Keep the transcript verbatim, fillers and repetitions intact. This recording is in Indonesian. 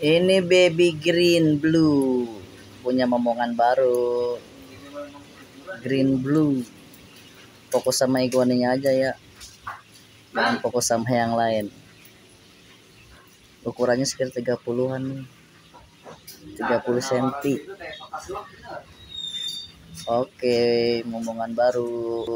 Ini baby green blue, punya momongan baru. Green blue, fokus sama iguaninya aja ya, jangan fokus sama yang lain. Ukurannya sekitar tiga puluhan, tiga puluh sentimeter. Oke, momongan baru.